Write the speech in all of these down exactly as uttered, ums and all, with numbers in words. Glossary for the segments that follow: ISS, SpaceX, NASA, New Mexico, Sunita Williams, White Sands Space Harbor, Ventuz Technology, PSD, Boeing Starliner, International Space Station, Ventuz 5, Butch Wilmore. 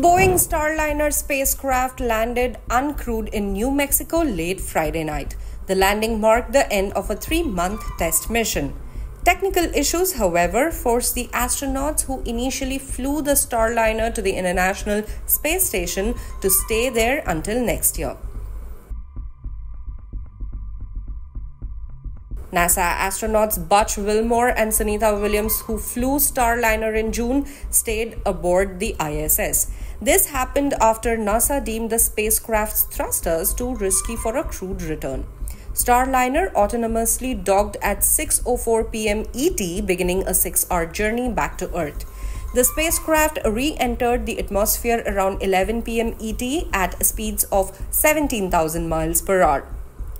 Boeing Starliner spacecraft landed uncrewed in New Mexico late Friday night. The landing marked the end of a three-month test mission. Technical issues, however, forced the astronauts who initially flew the Starliner to the International Space Station to stay there until next year. NASA astronauts Butch Wilmore and Sunita Williams, who flew Starliner in June, stayed aboard the I S S. This happened after NASA deemed the spacecraft's thrusters too risky for a crewed return. Starliner autonomously docked at six oh four p m E T, beginning a six-hour journey back to Earth. The spacecraft re-entered the atmosphere around eleven p m E T at speeds of seventeen thousand miles per hour.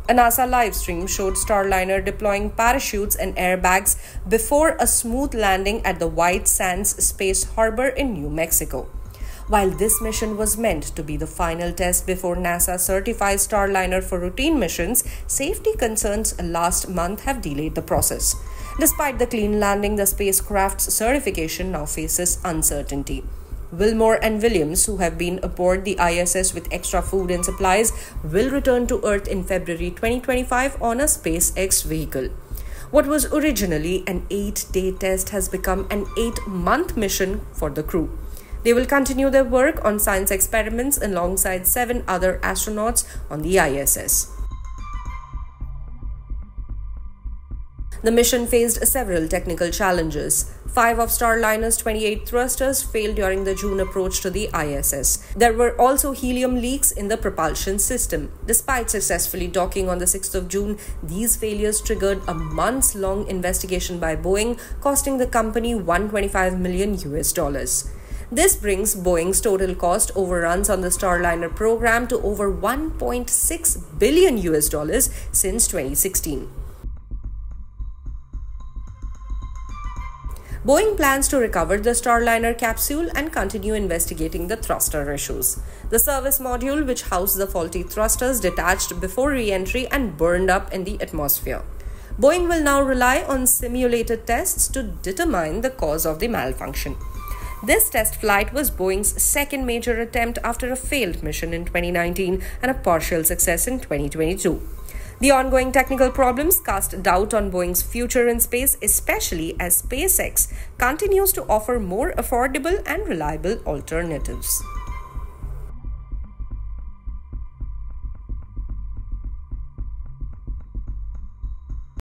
A NASA livestream showed Starliner deploying parachutes and airbags before a smooth landing at the White Sands Space Harbor in New Mexico. While this mission was meant to be the final test before NASA certifies Starliner for routine missions, safety concerns last month have delayed the process. Despite the clean landing, the spacecraft's certification now faces uncertainty. Wilmore and Williams, who have been aboard the I S S with extra food and supplies, will return to Earth in February twenty twenty-five on a SpaceX vehicle. What was originally an eight-day test has become an eight-month mission for the crew. They will continue their work on science experiments alongside seven other astronauts on the I S S. The mission faced several technical challenges. Five of Starliner's twenty-eight thrusters failed during the June approach to the I S S. There were also helium leaks in the propulsion system. Despite successfully docking on the sixth of June, these failures triggered a months-long investigation by Boeing, costing the company one hundred twenty-five million U S dollars. This brings Boeing's total cost overruns on the Starliner program to over one point six billion U S dollars since twenty sixteen. Boeing plans to recover the Starliner capsule and continue investigating the thruster issues. The service module, which housed the faulty thrusters, detached before re-entry and burned up in the atmosphere. Boeing will now rely on simulated tests to determine the cause of the malfunction. This test flight was Boeing's second major attempt after a failed mission in twenty nineteen and a partial success in twenty twenty-two. The ongoing technical problems cast doubt on Boeing's future in space, especially as SpaceX continues to offer more affordable and reliable alternatives.